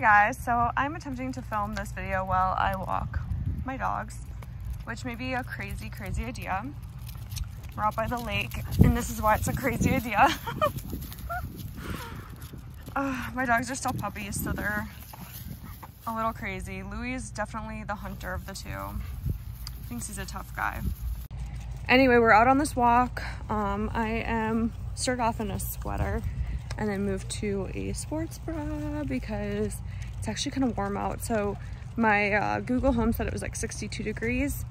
guys, so I'm attempting to film this video while I walk my dogs, which may be a crazy idea. We're out by the lake and this is why it's a crazy idea. My dogs are still puppies, so they're a little crazy. Louis is definitely the hunter of the two. He thinks he's a tough guy. Anyway, we're out on this walk. I started off in a sweater and then moved to a sports bra because it's actually kind of warm out. So my Google Home said it was like 62 degrees.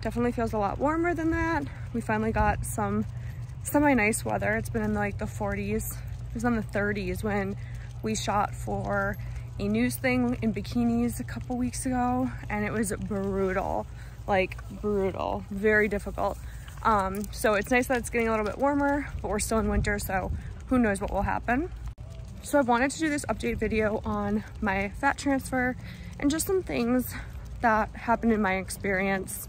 Definitely feels a lot warmer than that. We finally got some semi-nice weather. It's been in like the 40s. It was in the 30s when we shot for a news thing in bikinis a couple weeks ago, and it was brutal, like brutal, very difficult. So it's nice that it's getting a little bit warmer, but we're still in winter, so who knows what will happen. So I've wanted to do this update video on my fat transfer and just some things that happened in my experience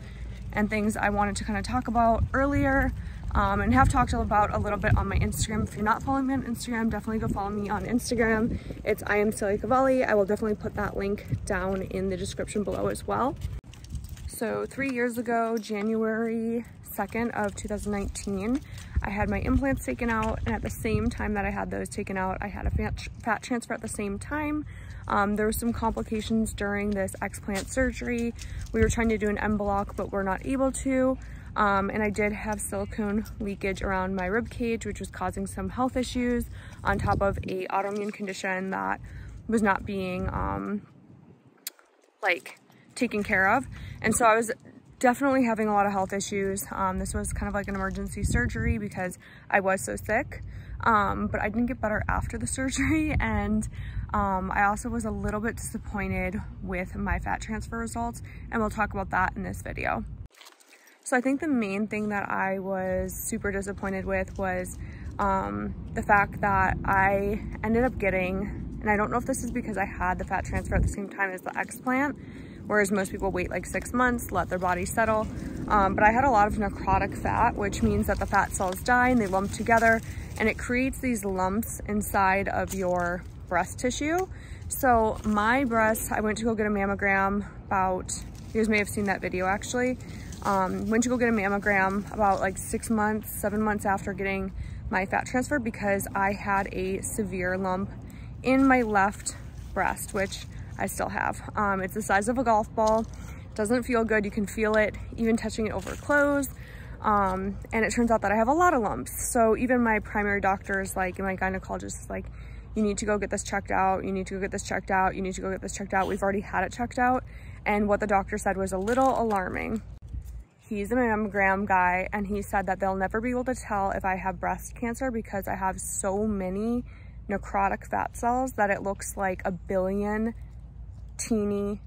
and things I wanted to kind of talk about earlier, and have talked about a little bit on my Instagram. If you're not following me on Instagram, definitely go follow me on Instagram. It's @IamCeliaCavalli. I will definitely put that link down in the description below as well. So 3 years ago, January 2nd of 2019, I had my implants taken out, and at the same time that I had those taken out, I had a fat transfer at the same time. There were some complications during this explant surgery. We were trying to do an enbloc, but we're not able to. And I did have silicone leakage around my rib cage, which was causing some health issues on top of an autoimmune condition that was not being like taken care of. And so I was definitely having a lot of health issues. This was kind of like an emergency surgery because I was so sick, but I didn't get better after the surgery. And I also was a little bit disappointed with my fat transfer results, and we'll talk about that in this video. So I think the main thing that I was super disappointed with was the fact that I ended up getting, and I don't know if this is because I had the fat transfer at the same time as the explant, whereas most people wait like 6 months, let their body settle. But I had a lot of necrotic fat, which means that the fat cells die and they lump together, and it creates these lumps inside of your breast tissue. So my breasts, I went to go get a mammogram about, you guys may have seen that video actually. Went to go get a mammogram about like 6 months, 7 months after getting my fat transfer because I had a severe lump in my left breast, which I still have. It's the size of a golf ball. Doesn't feel good. You can feel it even touching it over clothes. And it turns out that I have a lot of lumps. So even my primary doctor's like, and my gynecologist is like, you need to go get this checked out. You need to go get this checked out. You need to go get this checked out. We've already had it checked out. And what the doctor said was a little alarming. He's a mammogram guy, and he said that they'll never be able to tell if I have breast cancer because I have so many necrotic fat cells that it looks like a billion teeny,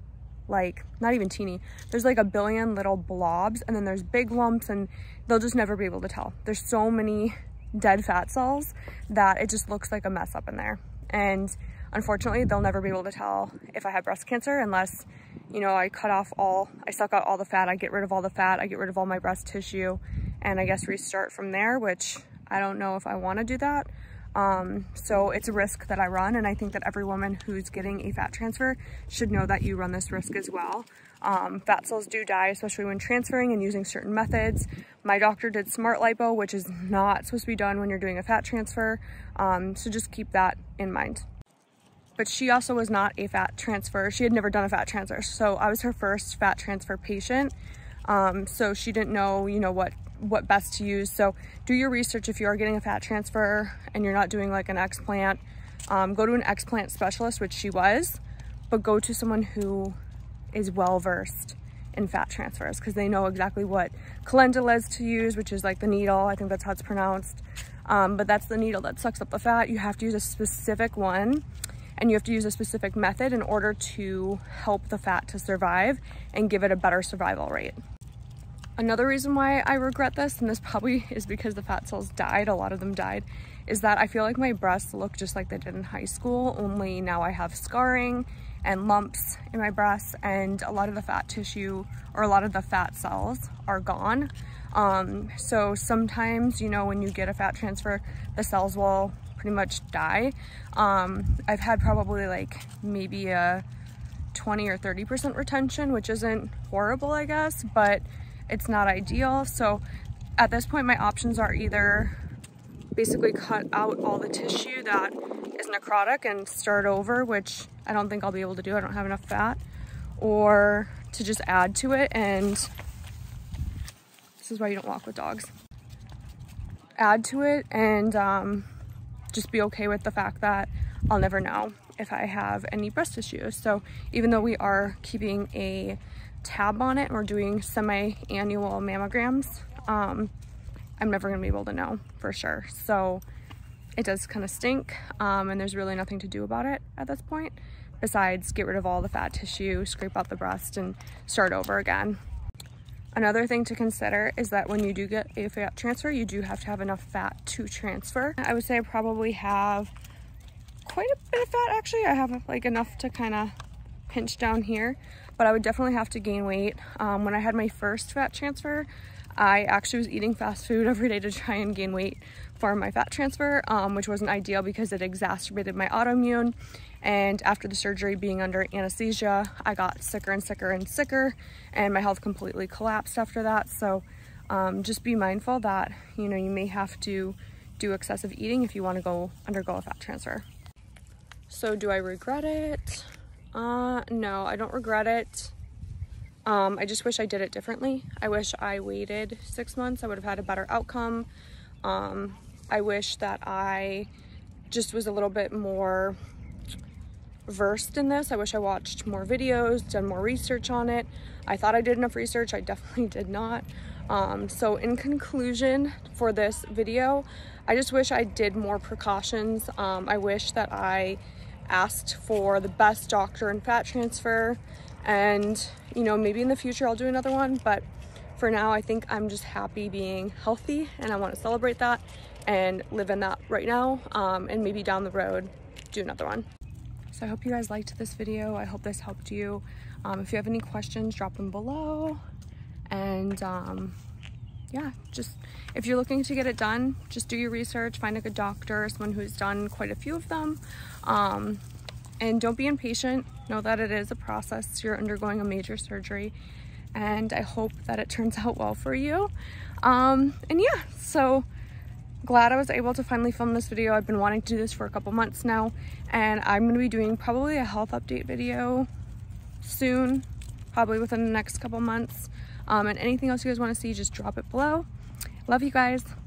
like not even teeny, there's like a billion little blobs, and then there's big lumps, and they'll just never be able to tell. There's so many dead fat cells that it just looks like a mess up in there. And unfortunately, they'll never be able to tell if I have breast cancer unless, you know, I suck out all the fat, I get rid of all the fat, I get rid of all my breast tissue, and I guess restart from there, which I don't know if I want to do that. So it's a risk that I run, and I think that every woman who's getting a fat transfer should know that you run this risk as well. Fat cells do die, especially when transferring and using certain methods. My doctor did Smart Lipo, which is not supposed to be done when you're doing a fat transfer. So just keep that in mind. But she also was not a fat transfer. She had never done a fat transfer. So I was her first fat transfer patient. So she didn't know, you know, what best to use. So do your research if you are getting a fat transfer and you're not doing like an explant. Go to an explant specialist, which she was, but go to someone who is well-versed in fat transfers because they know exactly what calendula is to use, which is like the needle. I think that's how it's pronounced. But that's the needle that sucks up the fat. You have to use a specific one, and you have to use a specific method in order to help the fat to survive and give it a better survival rate. Another reason why I regret this, and this probably is because the fat cells died, a lot of them died, is that I feel like my breasts look just like they did in high school, only now I have scarring and lumps in my breasts, and a lot of the fat tissue, or a lot of the fat cells are gone. So sometimes, you know, when you get a fat transfer, the cells will pretty much die. I've had probably like maybe a 20 or 30% retention, which isn't horrible, I guess, but it's not ideal. So at this point, my options are either basically cut out all the tissue that is necrotic and start over, which I don't think I'll be able to do. I don't have enough fat, or to just add to it. And this is why you don't walk with dogs. Add to it and just be okay with the fact that I'll never know if I have any breast issues. So even though we are keeping a tab on it and we're doing semi-annual mammograms, I'm never gonna be able to know for sure. So it does kind of stink, and there's really nothing to do about it at this point besides get rid of all the fat tissue, scrape out the breast, and start over again. Another thing to consider is that when you do get a fat transfer, you do have to have enough fat to transfer. I would say I probably have quite a bit of fat, actually. I have like enough to kind of pinch down here, but I would definitely have to gain weight. When I had my first fat transfer, I actually was eating fast food every day to try and gain weight for my fat transfer, which wasn't ideal because it exacerbated my autoimmune. And after the surgery, being under anesthesia, I got sicker and sicker and sicker, and my health completely collapsed after that. So just be mindful that, you know, you may have to do excessive eating if you want to go undergo a fat transfer. So do I regret it? No, I don't regret it. I just wish I did it differently. I wish I waited 6 months. I would have had a better outcome. I wish that I just was a little bit more versed in this. I wish I watched more videos, done more research on it. I thought I did enough research. I definitely did not. So in conclusion for this video, I just wish I did more precautions. I wish that I asked for the best doctor in fat transfer. And, you know, maybe in the future I'll do another one, but for now I think I'm just happy being healthy, and I want to celebrate that and live in that right now, and maybe down the road do another one. So I hope you guys liked this video. I hope this helped you. If you have any questions, drop them below. And yeah, just if you're looking to get it done, just do your research, find a good doctor, someone who's done quite a few of them. And don't be impatient. Know that it is a process. You're undergoing a major surgery, and I hope that it turns out well for you. And yeah, so glad I was able to finally film this video. I've been wanting to do this for a couple months now, and I'm gonna be doing probably a health update video soon, probably within the next couple months. And anything else you guys want to see, just drop it below. Love you guys.